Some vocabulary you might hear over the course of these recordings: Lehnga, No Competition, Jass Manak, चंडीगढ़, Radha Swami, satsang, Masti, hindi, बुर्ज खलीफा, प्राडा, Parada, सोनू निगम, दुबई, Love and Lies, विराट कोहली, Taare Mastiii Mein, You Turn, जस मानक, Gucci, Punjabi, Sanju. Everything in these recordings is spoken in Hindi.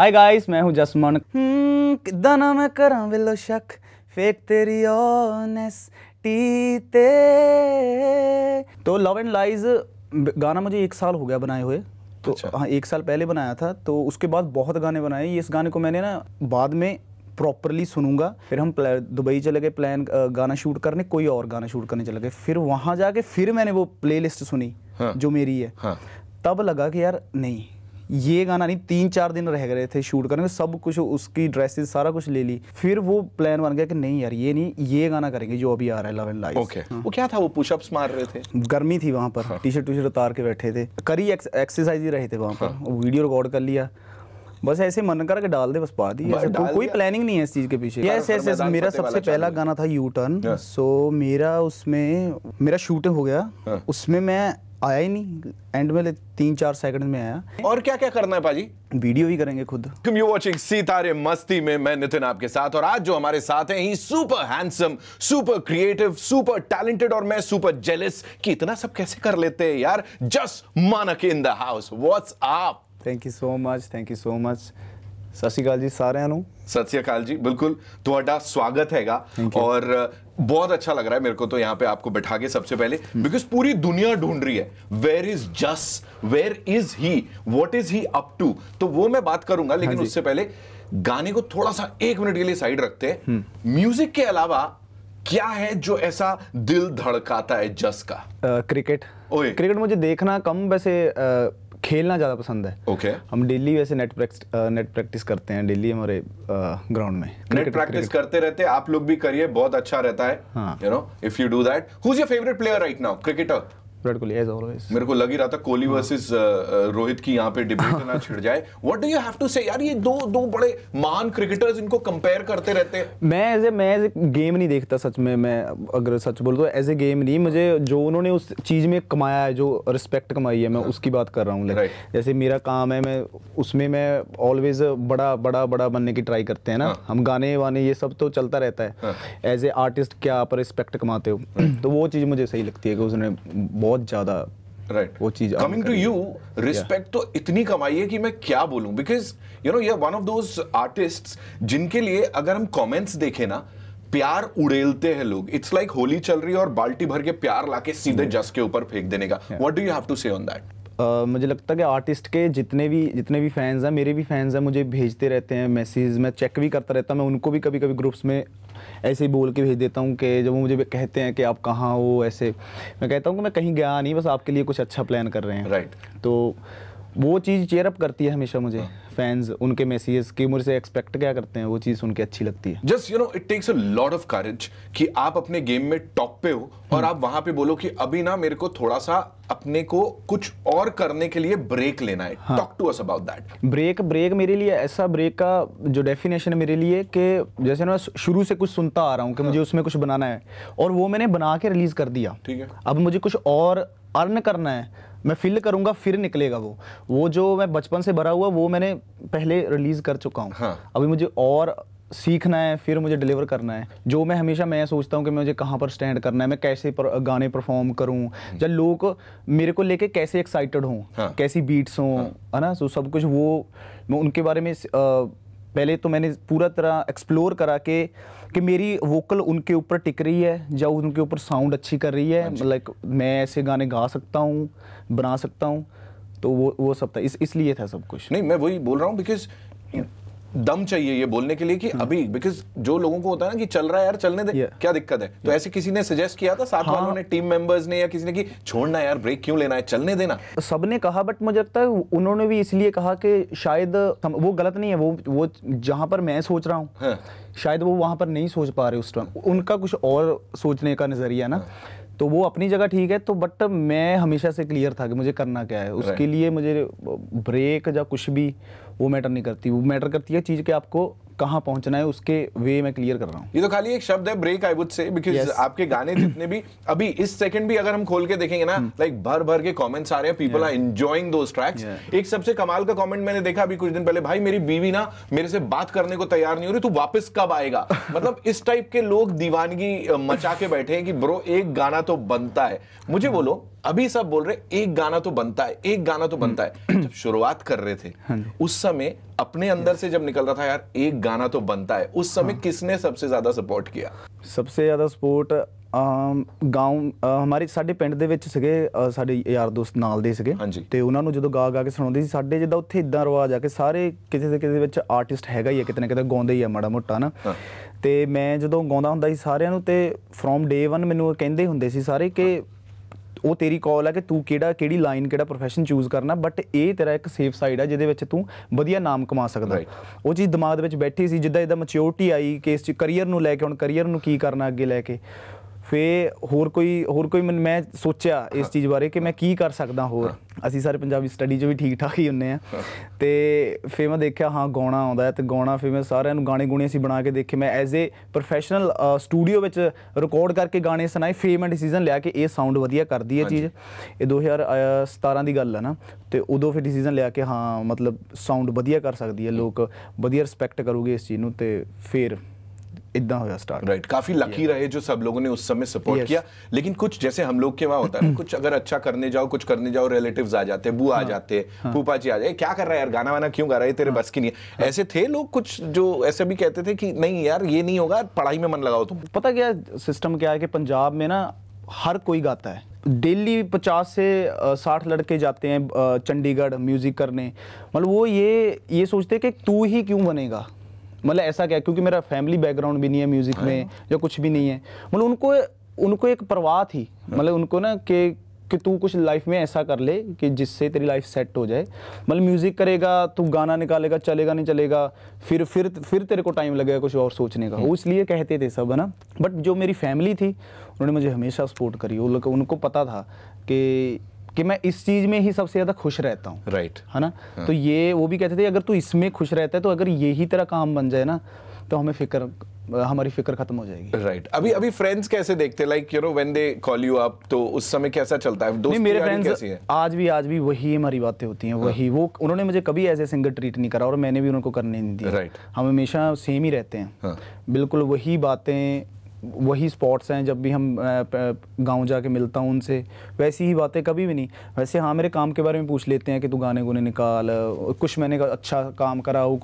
हाय गाइस, मैं हूं जस मानक। किदा ना मैं करा वेलो शक फेक तेरी ऑनेस्टी ते। तो लव एंड लाइज गाना मुझे 1 साल हो गया बनाए हुए। तो अच्छा। हाँ, 1 साल पहले बनाया था। तो उसके बाद बहुत गाने बनाए। इस गाने को मैंने ना बाद में प्रॉपरली सुनूंगा। फिर हम दुबई चले गए प्लान गाना शूट करने, कोई और गाना शूट करने चले गए। फिर वहाँ जाके फिर मैंने वो प्लेलिस्ट सुनी। हाँ। जो मेरी है। हाँ। तब लगा कि यार नहीं, ये गाना नहीं। 3-4 दिन रह गए थे शूट करने, सब कुछ उसकी ड्रेसेस सारा कुछ ले ली। फिर वो प्लान बन गया कि नहीं यार ये नहीं, ये गाना करेंगे जो अभी आ रहा है लव एंड लाइफ। ओके। वो क्या था? वो पुशअप्स मार रहे थे, गर्मी थी वहाँ पर। हाँ। टी शर्ट उतार के बैठे थे, करी एक्सरसाइज ही रहे थे वहाँ पर। हाँ। वीडियो रिकॉर्ड कर लिया, बस ऐसे मन करके डाल दे, बस पा दी। कोई प्लानिंग नहीं है इस चीज के पीछे। यस, मेरा सबसे पहला गाना था यू टर्न। सो मेरा उसमें मेरा शूट हो गया, उसमें मैं आया ही नहीं। एंड में 3-4 सेकंड में आया। और क्या क्या करना है पाजी? वीडियो भी करेंगे खुद। यू वाचिंग सितारे मस्ती में, मैं नितिन आपके साथ। और आज जो हमारे साथ हैं ही super handsome, super creative, super talented और मैं सुपर जेलस कि इतना सब कैसे कर लेते हैं यार, जस मानक in the house. What's up? Thank you so much, thank you so much. Sat Shri अकाल जी सारे नूं। सत श्री अकाल जी, बिल्कुल तुहाडा स्वागत हैगा। और बहुत अच्छा लग रहा है मेरे को तो यहाँ पे आपको बैठा के, सबसे पहले बिकॉज पूरी दुनिया ढूंढ रही है वेयर इज जस, where is he, what is he up to. तो वो मैं बात करूंगा, लेकिन उससे पहले गाने को थोड़ा सा 1 मिनट के लिए साइड रखते हैं। म्यूजिक के अलावा क्या है जो ऐसा दिल धड़काता है जस का? क्रिकेट। क्रिकेट मुझे देखना कम, वैसे खेलना ज़्यादा पसंद है। ओके। हम डेली वैसे नेट प्रैक्टिस करते हैं डेली, हमारे ग्राउंड में नेट प्रैक्टिस करते रहते हैं। आप लोग भी करिए, बहुत अच्छा रहता है, you know if you do that. Who is your favourite player right now? Cricketer? विराट कोहली as always. मेरे को लग ही रहा था कोहली वर्सेस रोहित की यहाँ पे डिबेट ना छिड़ जाए। What do you have to say यार, ये दो बड़े महान क्रिकेटर्स, इनको कंपेयर करते रहते हैं। मैं एज ए गेम नहीं देखता सच में। मैं अगर सच बोलूं तो एज ए गेम नहीं, मुझे जो उन्होंने उस चीज में कमाया है, जो रिस्पेक्ट कमाई है, मैं उसकी बात कर रहा हूँ। जैसे मेरा काम है, मैं उसमें मैं ऑलवेज बड़ा बड़ा बड़ा बनने की ट्राई करते हैं ना हम। गाने वाने ये सब तो चलता रहता है। एज ए आर्टिस्ट क्या आप रिस्पेक्ट कमाते हो, तो वो चीज़ मुझे सही लगती है कि उसने बहुत ज्यादा राइट वो चीज। कमिंग टू यू, रिस्पेक्ट तो इतनी कमाई है कि मैं क्या बोलूं, because you know you are one of those artists जिनके लिए अगर हम कमेंट्स देखें ना, प्यार उड़ेलते हैं लोग। इट्स लाइक होली चल रही है और बाल्टी भर के प्यार लाके सीधे जस के ऊपर फेंक देने का। What do you have to say on that? मुझे लगता है कि आर्टिस्ट के जितने भी फैंस हैं, मेरे भी फैंस हैं, मुझे भेजते रहते हैं मैसेज, मैं चेक भी करता रहता हूँ। मैं उनको भी कभी कभी ग्रुप्स में ऐसे ही बोल के भेज देता हूँ कि जब वो मुझे कहते हैं कि आप कहाँ हो, ऐसे मैं कहता हूँ कि मैं कहीं गया नहीं, बस आपके लिए कुछ अच्छा प्लान कर रहे हैं। राइट। तो वो चीज़ चेयरअप करती है हमेशा मुझे। फैंस उनके मैसेजेस की मुझे से एक्सपेक्ट क्या करते हैं, वो चीज़ उनके अच्छी लगती है। Just you know it takes a lot of courage कि आप अपने गेम में टॉप पे हो और आप वहाँ पे बोलो कि अभी ना मेरे को थोड़ा सा अपने को कुछ और करने के लिए ब्रेक लेना है। Talk to us about that. Break मेरे लिए ऐसा, ब्रेक का जो डेफिनेशन है मेरे लिए कि जैसे मैं शुरू से कुछ सुनता आ रहा हूँ कि मुझे उसमें कुछ बनाना है और वो मैंने बना के रिलीज कर दिया, ठीक है, अब मुझे कुछ और अर्न करना है, मैं फिल करूंगा फिर निकलेगा वो जो मैं बचपन से भरा हुआ वो मैंने पहले रिलीज कर चुका हूँ। हाँ। अभी मुझे और सीखना है, फिर मुझे डिलीवर करना है। जो मैं हमेशा मैं सोचता हूँ कि मुझे कहाँ पर स्टैंड करना है, मैं कैसे गाने परफॉर्म करूँ, जब लोग मेरे को लेके कैसे एक्साइटेड हों। हाँ। कैसी बीट्स हों, है। हाँ। ना, सो सब कुछ वो मैं उनके बारे में पहले तो मैंने पूरा तरह एक्सप्लोर करा कि मेरी वोकल उनके ऊपर टिक रही है या उनके ऊपर साउंड अच्छी कर रही है, लाइक मैं ऐसे गाने गा सकता हूँ, बना सकता हूँ। तो वो सब था, इसलिए था सब कुछ। नहीं, मैं वही बोल रहा हूँ बिकॉज दम चाहिए ये बोलने के लिए कि अभी, बिकॉज जो लोगों को होता है ना कि चल रहा है यार चलने दे। yeah. क्या दिक्कत है? yeah. तो ऐसे किसी ने सजेस्ट किया था साथ वालों ने, टीम मेंबर्स ने या किसी ने कि छोड़ना यार, ब्रेक क्यों लेना है, चलने देना। सबने कहा, बट मुझे लगता है उन्होंने भी इसलिए कहा कि शायद वो गलत नहीं है, वो जहाँ पर मैं सोच रहा हूँ। हाँ. शायद वो वहाँ पर नहीं सोच पा रहे उस टाइम, उनका कुछ और सोचने का नजरिया ना। हाँ. तो वो अपनी जगह ठीक है, तो बट मैं हमेशा से क्लियर था कि मुझे करना क्या है। उसके लिए मुझे ब्रेक या कुछ भी वो मैटर नहीं करती, वो मैटर करती है चीज़ के आपको कहाँ पहुँचना है, उसके वे में क्लियर कर रहा हूँ। ये तो खाली एक शब्द है break, I would say, because आपके गाने जितने भी अभी इस सेकंड भी अगर हम खोल के देखेंगे ना, लाइक भर के कमेंट्स आ रहे हैं, people are enjoying those tracks. एक सबसे कमाल का कमेंट मैंने देखा अभी कुछ दिन पहले, भाई मेरी बीवी ना मेरे से बात करने को तैयार नहीं हो रही, तू वापस कब आएगा। मतलब इस टाइप के लोग दीवानगी मचा के बैठे हैं कि ब्रो एक गाना तो बनता है। मुझे बोलो अभी सब बोल रहे एक गाना तो बनता है, एक गाना तो बनता है। जब शुरुआत कर रहे थे उस समय अपने अंदर से जब निकल रहा था यार एक गाना तो बनता है, उस समय किसने सबसे ज्यादा सपोर्ट किया? सबसे ज्यादा सपोर्ट गाँव हमारे साढ़े पिंड दे विच सीगे, साढ़े यार दोस्त नाल दे सीगे ते उन्हां नूं जदों गा गा के सुणाउंदे सी। साढ़े जिद्दां उत्थे इदां रिवाज आ के सारे किसी से किसी विच आर्टिस्ट हैगा ही है, कितने कितने गाउंदे ही है माड़ा मोटा ना। ते मैं जदों गाउंदा हुंदा सी सारिआं नूं ते फ्रॉम डे वन मैनूं कहिंदे हुंदे सी सारे कि वो तेरी कॉल है कि तू केड़ी लाइन केड़ा प्रोफेशन चूज करना, बट ये तेरा एक सेफ साइड है जिहदे विच तू वधिया नाम कमा सकदा। वो चीज़ दिमाग दे विच बैठी सी। जिद्दां इहदा मैच्योरिटी आई कि इस करियर नूं लैके हुण करियर नूं की करना अग्गे लैके, फिर होर कोई मैं सोचा इस चीज़ बारे कि मैं की कर सकदा होर। असीं सारे पंजाबी स्टडी च भी ठीक ठाक ही हुन्ने आ ते फिर मैं देखिया हाँ गाउणा आउंदा है ते गाउणा फिर मैं सारिआं नूं गाणे गुणे असीं बना के देखे। मैं as a professional studio which record करके गाने सुनाए। फिर मैं डिसीजन लिया कि ये साउंड वधिया करदी है चीज़। ये 2017 दी गल है ना ते उदों फिर डिसीजन लिया कि हाँ मतलब साउंड वधिया कर सकदी है, लोग वधिया रिस्पैक्ट करूगे इस चीज़ नूं। ते फिर इतना होया स्टार्ट। राइट, काफी लकी रहे जो सब लोगों ने उस समय सपोर्ट किया। लेकिन कुछ जैसे हम लोग के वहाँ होता है कुछ अगर अच्छा करने जाओ, कुछ करने जाओ, रिलेटिव्स आ जाते, बू आ जाते, फूफा जी आ जाए, क्या कर रहा है यार, गाना वाना क्यों गा रहा है, तेरे बस की नहीं है। ऐसे थे लोग कुछ जो ऐसे भी कहते थे कि नहीं यार ये नहीं होगा, पढ़ाई में मन लगाओ तुम। पता क्या सिस्टम क्या है कि पंजाब में ना हर कोई गाता है। डेली 50 से 60 लड़के जाते हैं चंडीगढ़ म्यूजिक करने। मतलब वो ये सोचते कि तू ही क्यों बनेगा, मतलब ऐसा क्या, क्योंकि मेरा फैमिली बैकग्राउंड भी नहीं है म्यूज़िक में या कुछ भी नहीं है। मतलब उनको एक परवाह थी, मतलब उनको ना कि तू कुछ लाइफ में ऐसा कर ले कि जिससे तेरी लाइफ सेट हो जाए। मतलब म्यूज़िक करेगा, तू गाना निकालेगा, चलेगा नहीं चलेगा फिर तेरे को टाइम लगेगा कुछ और सोचने का। वो इसलिए कहते थे सब, है ना। बट जो मेरी फैमिली थी उन्होंने मुझे हमेशा सपोर्ट करी। उनको पता था कि मैं इस चीज़ में ही सबसे ज़्यादा खुश रहता हूँ। राइट, है ना। तो ये वो भी कहते थे अगर तू इसमें खुश रहता है तो अगर यही तेरा काम बन जाए ना तो हमारी फिक्र खत्म हो जाएगी। राइट। अभी फ्रेंड्स कैसे देखते, like you know when they call you up, तो उस समय कैसा चलता है? दोस्ती मेरे फ्रेंड्स कैसी है? आज भी वही हमारी बातें होती हैं, वही वो। उन्होंने मुझे कभी एज ए सिंगर ट्रीट नहीं करा और मैंने भी उनको करने नहीं दिया। राइट, हम हमेशा सेम ही रहते हैं, बिल्कुल वही बातें, वही स्पॉट्स हैं। जब भी हम गांव जाके मिलता हूँ उनसे वैसी ही बातें, कभी भी नहीं। वैसे हाँ मेरे काम के बारे में पूछ लेते हैं कि तू गाने गुने निकाल, कुछ मैंने अच्छा काम करा हो,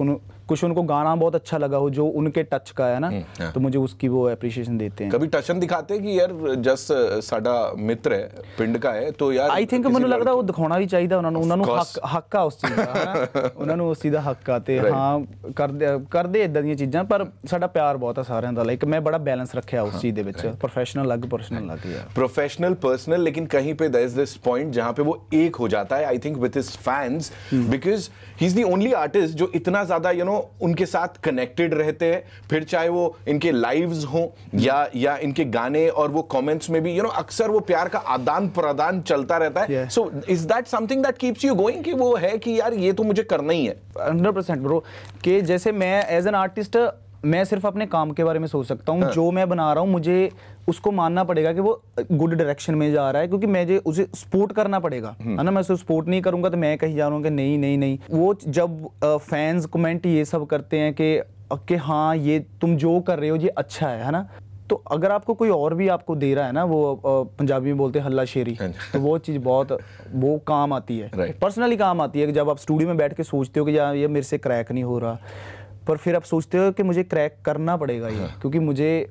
कुछ उनको गाना बहुत अच्छा लगा हो जो उनके टच का है ना, तो मुझे उसकी वो एप्रिशिएशन देते हैं। कभी टचन दिखाते हैं कि यार जस साडा मित्र है, पिंड का है, तो यार आई थिंक मुझे लगता वो दिखाना भी चाहिए उन्होंने हक आ उस चीज़ का, उन्होंने उस चीज़ का हक आते। हाँ करते इदा दी चीज़ा, पर साडा प्यार बहुत है सारे का। लाइक मैं बड़ा बैलेंस रखा उस चीज़ के, प्रोफेशनल अलग, पर्सनल अलग, प्रोफेशनल पर्सनल। लेकिन कहीं पे देयर इज दिस पॉइंट जहाँ पे वो एक हो जाता है I think with his fans, because he is the only artist जो इतना ज़्यादा यू नो उनके साथ कनेक्टेड रहते हैं। फिर चाहे वो इनके लाइव्स हों या इनके गाने और वो कमेंट्स में भी यू नो अक्सर वो प्यार का आदान प्रदान चलता रहता है। So is that something that keeps you going कि वो है कि यार ये तो मुझे करना ही है? 100% ब्रो। कि जैसे मैं एज एन आर्टिस्ट मैं सिर्फ अपने काम के बारे में सोच सकता हूँ। जो मैं बना रहा हूँ मुझे उसको मानना पड़ेगा कि वो गुड डायरेक्शन में जा रहा है, क्योंकि मुझे उसे सपोर्ट करना पड़ेगा, है ना। मैं उसे सपोर्ट नहीं करूँगा तो मैं कहीं जा रहा हूँ कि नहीं। वो जब फैंस कमेंट ये सब करते हैं कि हाँ ये तुम जो कर रहे हो ये अच्छा है ना, तो अगर आपको कोई और भी आपको दे रहा है ना, वो पंजाबी में बोलते हैं हल्ला शेरी, तो वो चीज़ बहुत वो काम आती है। पर्सनली काम आती है कि जब आप स्टूडियो में बैठ के सोचते हो कि यार ये मेरे से क्रैक नहीं हो रहा, पर फिर आप सोचते हो कि मुझे क्रैक करना पड़ेगा ये, क्योंकि मुझे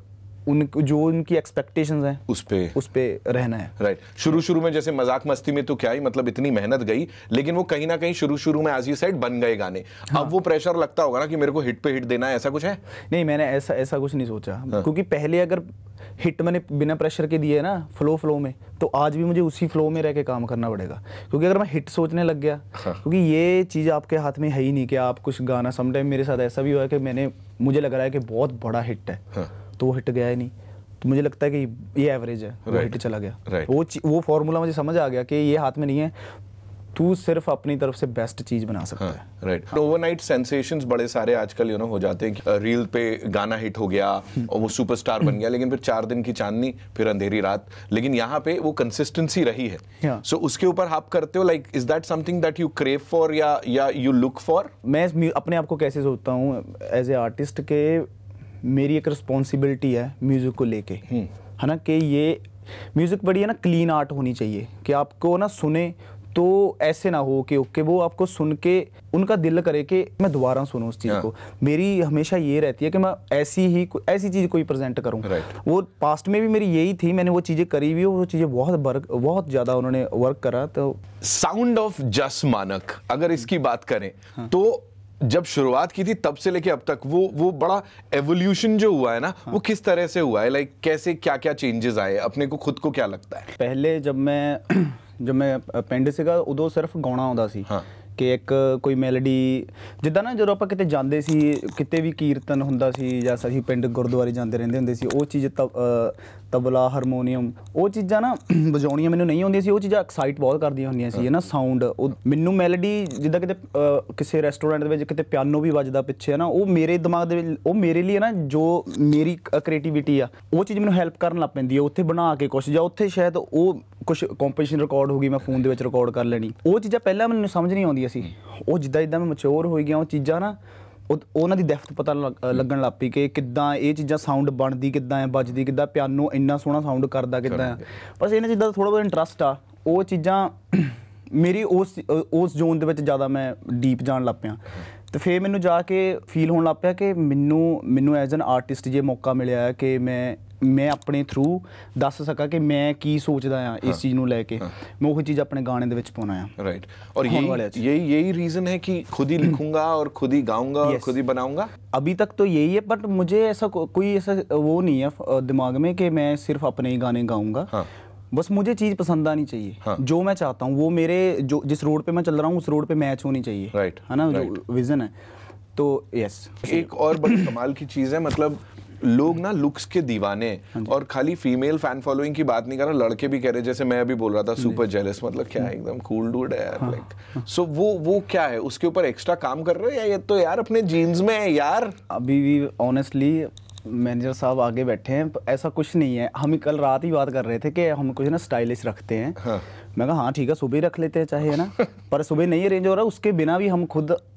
उनकी एक्सपेक्टेशंस हैं उस पे रहना है। राइट। शुरू में जैसे मजाक मस्ती में तो क्या ही, मतलब इतनी मेहनत गई, लेकिन वो कहीं ना कहीं शुरू में आज ये सेट बन गए गाने। अब वो प्रेशर लगता होगा ना कि मेरे को हिट पे हिट देना है, ऐसा कुछ है? नहीं, मैंने ऐसा कुछ नहीं सोचा, क्योंकि पहले अगर हिट मैंने बिना प्रेशर के दिए ना फ्लो में, तो आज भी मुझे उसी फ्लो में रह के काम करना पड़ेगा। क्योंकि अगर मैं हिट सोचने लग गया, क्योंकि ये चीज़ आपके हाथ में है ही नहीं कि आप कुछ गाना। समटाइम मेरे साथ ऐसा भी हुआ कि मुझे लग रहा है कि बहुत बड़ा हिट है तो वो हिट गया ही नहीं, तो मुझे लगता है कि ये एवरेज है, वो हिट चला गया। वो फॉर्मूला मुझे समझ आ गया कि ये हाथ में नहीं है, तू सिर्फ अपनी तरफ से बेस्ट चीज़ बना सकता है। राइट। ओवरनाइट सेंसेशंस बड़े सारे आजकल यू नो हो जाते हैं कि रील पे गाना हिट हो गया और वो सुपरस्टार बन गया, लेकिन फिर 4 दिन की चांदनी, फिर अंधेरी रात। लेकिन यहाँ पे वो कंसिस्टेंसी रही है। सो उसके ऊपर आप करते हो, like is that something that you crave for या यू लुक फॉर? मैं अपने आप को कैसे सोचता हूँ एज ए आर्टिस्ट के मेरी एक रिस्पॉन्सिबिलिटी है म्यूज़िक को लेके, है ना, कि ये म्यूज़िक बड़ी है ना क्लीन आर्ट होनी चाहिए कि आपको ना सुने तो ऐसे ना हो कि ओके वो आपको सुन के उनका दिल करे कि मैं दोबारा सुनूँ उस चीज़ को। मेरी हमेशा ये रहती है कि मैं ऐसी चीज़ कोई प्रेजेंट करूँ। वो पास्ट में भी मेरी यही थी, मैंने वो चीज़ें करी भी, वो चीज़ें बहुत ज़्यादा उन्होंने वर्क करा। तो साउंड ऑफ जस मानक अगर इसकी बात करें तो जब शुरुआत की थी तब से लेके अब तक वो बड़ा एवोल्यूशन जो हुआ है ना वो किस तरह से हुआ है, लाइक कैसे क्या चेंजेस आए, अपने को खुद को क्या लगता है? पहले जब मैं पिंड से उदो सिर्फ गाना आंदा सी कि एक कोई मेलोडी जिदा ना जो आप कितने जाते कितने भी कीर्तन होंदा सी जां असीं पिंड गुरुद्वारे जाते रहंदे हुंदे सी, वो चीज़ तबला हारमोनीयम वो चीज़ा ना बजाउणियां मैनूं नहीं आउंदियां सी, वो चीज़ां एक्साइट बहुत करदियां हुंदियां सी है ना। साउंड मैनूं मेलोडी जिदा कितने किसी रेस्टोरेंट दे विच कितने पियानो भी वजदा पिछे है ना, वो मेरे दिमाग दे वो मेरे लिए ना जो मेरी क्रिएटिविटी आ वो चीज़ मैनूं हैल्प करन लग पैंदी है उत्थे बना के कुछ, जां उत्थे शायद वो कुछ कॉम्पीटिशन रिकॉर्ड होगी मैं फोन दे विच रिकॉर्ड कर लेनी। वो चीज़ां पहले मैनूं समझ नहीं आउंदियां सी, वो जिदा जिदा मैं मैच्योर हो गया वो चीज़ां ना उन्हों की डेफ्थ पता लगन लग पी कि किदा ये चीज़ा साउंड बनती किदा बजती किदा पियानो इन्ना सोहना साउंड करता किदा। बस इन्होंने जिदा थोड़ा बहुत इंट्रस्ट आ वो चीज़ा मेरी उस जोन के ज़्यादा मैं डीप जान लग पाया। तो फिर मैनू जाके फील होने लग पाया कि मैनू एज एन आर्टिस्ट ये मौका मिलया है कि मैं अपने थ्रू दस सका कि मैं की सोचता हाँ इस चीज़ को लैके, मैं वो चीज़ अपने गाने के पाना है। राइट, और यही रीज़न है कि खुद ही लिखूंगा और खुद ही गाऊंगा और खुद ही बनाऊंगा, अभी तक तो यही है। बट मुझे ऐसा कोई ऐसा वो नहीं है दिमाग में कि मैं सिर्फ अपने ही गाने गाऊँगा। बस मुझे चीज़ पसंद आनी चाहिए, जो मैं चाहता हूँ वो मेरे जो जिस रोड पे मैं चल रहा हूँ उस रोड पे मैच होनी चाहिए, है ना, जो विज़न है। तो यस, एक और बड़ी कमाल की चीज़ है, मतलब लोग ना लुक्स के दीवाने, और खाली फीमेल फैन फॉलोइंग की बात नहीं कर रहा, लड़के भी कह रहे, जैसे मैं अभी बोल रहा था सुपर जेलस, मतलब क्या है एकदम कूल डूड है लाइक। सो वो क्या है, उसके ऊपर एक्स्ट्रा काम कर रहे हो या ये तो यार अपने जीन्स में है यार? अभी भी ऑनेस्टली मैनेजर साहब आगे बैठे हैं, ऐसा कुछ नहीं है। हम कल रात ही बात कर रहे थे कि हम कुछ ना स्टाइलिश रखते हैं। मैं कहा हाँ ठीक है सुबह रख लेते हैं चाहे, है ना, पर सुबह नहीं अरेंज हो रहा उसके बिना भी हम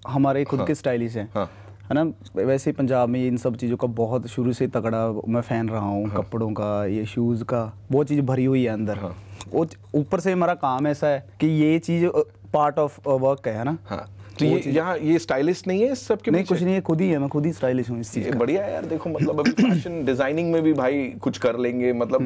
हमारे खुद के स्टाइलिश हैं, है ना। वैसे पंजाब में इन सब चीज़ों का बहुत शुरू से तगड़ा मैं फ़ैन रहा हूँ, कपड़ों का, ये शूज़ का, बहुत चीज़ भरी हुई है अंदर। वो ऊपर से हमारा काम ऐसा है कि ये चीज़ पार्ट ऑफ वर्क है ना। तो ये स्टाइलिश नहीं है, सबके नहीं कुछ नहीं है, खुद ही है, मैं खुद ही स्टाइलिश हूँ इस चीज़ का। बढ़िया यार, देखो मतलब अभी फैशन डिजाइनिंग में भी भाई कुछ कर लेंगे, मतलब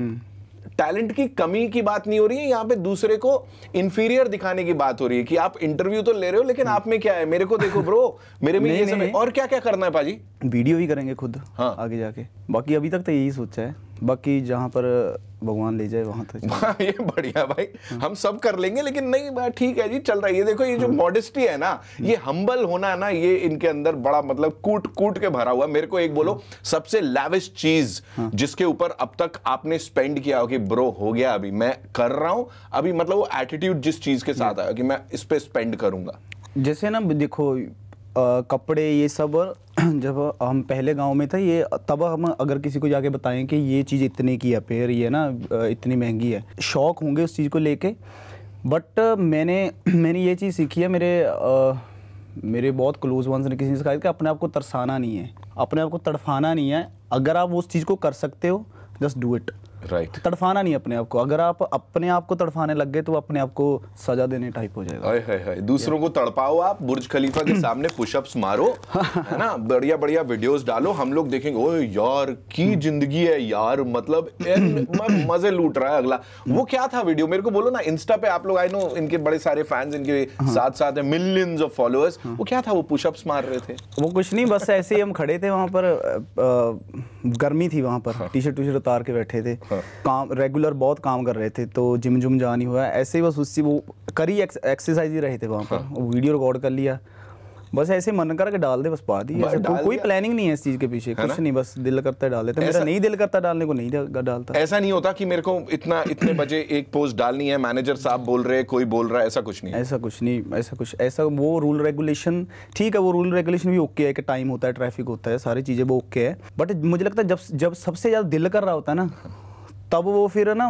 टैलेंट की कमी की बात नहीं हो रही है यहाँ पे, दूसरे को इंफीरियर दिखाने की बात हो रही है कि आप इंटरव्यू तो ले रहे हो लेकिन आप में क्या है, मेरे को देखो ब्रो, मेरे में ये सब है। और क्या क्या करना है पाजी? वीडियो ही करेंगे खुद आगे जाके, बाकी अभी तक तो यही सोचा है, बाकी जहाँ पर भगवान ले जाए वहाँ तक। ये बढ़िया भाई, हम सब कर लेंगे लेकिन नहीं ठीक है जी चल रहा है। ये देखो ये जो मॉडेस्टी है ना, ये हम्बल होना है ना, ये इनके अंदर बड़ा मतलब कूट कूट के भरा हुआ। मेरे को एक बोलो सबसे लैविश चीज जिसके ऊपर अब तक आपने स्पेंड किया हो कि ब्रो हो गया अभी मैं कर रहा हूँ अभी, मतलब वो एटीट्यूड जिस चीज के साथ आया कि मैं इस पे स्पेंड करूंगा। जैसे ना देखो कपड़े ये सब, जब हम पहले गांव में था ये, तब हम अगर किसी को जाके बताएं कि ये चीज़ इतने की है पेयर, ये ना इतनी महंगी है, शौक होंगे उस चीज़ को लेके। बट मैंने ये चीज़ सीखी है, मेरे बहुत क्लोज वंस ने किसी ने सिखाया कि अपने आप को तरसाना नहीं है, अपने आप को तड़फाना नहीं है। अगर आप उस चीज़ को कर सकते हो जस्ट डू इट। राइट, तड़फाना नहीं अपने आप को, अगर आप अपने आप को तड़फाने लग गए तो अपने आप को सजा देने टाइप हो जाएगा। हाय हाय हाय, दूसरों को तड़पाओ, आप बुर्ज खलीफा के सामने पुशअप्स मारो, है ना, बढ़िया बढ़िया वीडियोस डालो, हम लोग देखेंगे ओए यार की जिंदगी है यार, मतलब मजे लूट रहा है अगला। वो क्या था वीडियो, मेरे को बोलो ना, इंस्टा पे आप लोग, आई नो इनके बड़े सारे फैंस इनके साथ साथ है, मिलियंस ऑफ फॉलोअर्स, वो क्या था? वो पुशअप्स मार रहे थे। वो कुछ नहीं, बस ऐसे ही हम खड़े थे वहाँ पर, गर्मी थी वहाँ पर, टी शर्ट टूशर्ट उतार के बैठे थे, काम रेगुलर बहुत काम कर रहे थे तो जिम जुम जा नहीं हुआ, ऐसे ही बस उससे वो करी एक्सरसाइज ही रहे थे वहाँ पर। वो वीडियो रिकॉर्ड कर लिया, बस ऐसे मन करके डाल दे, बस पा दी, कोई प्लानिंग नहीं है इस चीज़ के पीछे, कुछ नहीं, बस दिल करता है डाल देते। मेरा नहीं दिल करता डालने को नहीं डालता। ऐसा नहीं होता कि मेरे को इतने बजे एक पोस्ट डालनी है, मैनेजर साहब बोल रहे हैं, कोई बोल रहा है, ऐसा कुछ नहीं, ऐसा कुछ नहीं, ऐसा कुछ ऐसा वो रूल रेगुलेशन ठीक है, वो रूल रेगुलेशन भी ओके है कि टाइम होता है, ट्रैफिक होता है, सारी चीज़ें वो ओके है। बट मुझे लगता है जब सबसे ज़्यादा दिल कर रहा होता है ना तब वो फिर ना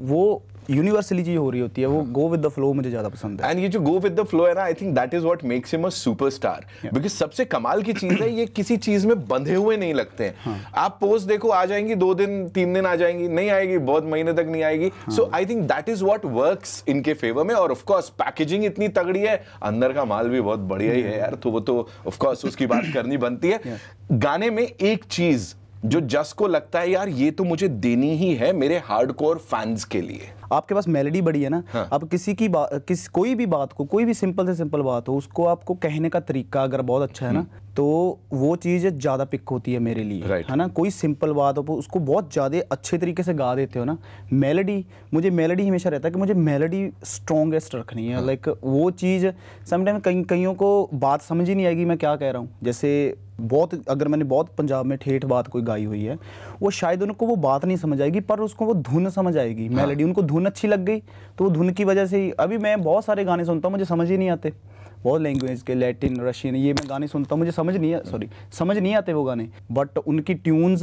वो यूनिवर्सली चीज हो रही होती है वो गो विद द फ्लो मुझे ज्यादा पसंद है। एंड ये जो गो विद द फ्लो है ना, I think that is what makes him a superstar, because सबसे कमाल की चीज है ये किसी चीज में बंधे हुए नहीं लगते हैं। आप पोस्ट देखो आ जाएंगी 2 दिन 3 दिन आ जाएंगी, नहीं आएगी बहुत महीने तक नहीं आएगी। So I think that is what works इनके फेवर में। और ऑफ कोर्स पैकेजिंग इतनी तगड़ी है, अंदर का माल भी बहुत बढ़िया ही है यार, तो वो तो ऑफ कोर्स उसकी बात करनी बनती है। गाने में एक चीज जो जस को लगता है यार ये तो मुझे देनी ही है मेरे हार्डकोर फैंस के लिए, आपके पास मेलोडी बड़ी है ना। हाँ। आप किसी की कोई भी बात को, कोई भी सिंपल से सिंपल बात हो, उसको आपको कहने का तरीका अगर बहुत अच्छा है ना, तो वो चीज़ ज़्यादा पिक होती है मेरे लिए, है ना। कोई सिंपल बात हो उसको बहुत ज़्यादा अच्छे तरीके से गा देते हो ना। मेलोडी, मुझे मेलोडी हमेशा रहता है कि मुझे मेलोडी स्ट्रॉन्गेस्ट रखनी है। लाइक वो चीज़ समटाइम कईयों को बात समझ ही नहीं आएगी मैं क्या कह रहा हूँ। जैसे बहुत, अगर मैंने बहुत पंजाब में ठेठ बात कोई गाई हुई है, वो शायद उनको वो बात नहीं समझ आएगी पर उसको वो धुन समझ आएगी, मेलोडी। उनको धुन अच्छी लग गई तो वो धुन की वजह से ही। अभी मैं बहुत सारे गाने सुनता हूँ मुझे समझ ही नहीं आते, बहुत लैंग्वेज के, लैटिन, रशियन, ये मैं गाने सुनता हूँ मुझे समझ नहीं आते वो गाने। बट उनकी ट्यून्स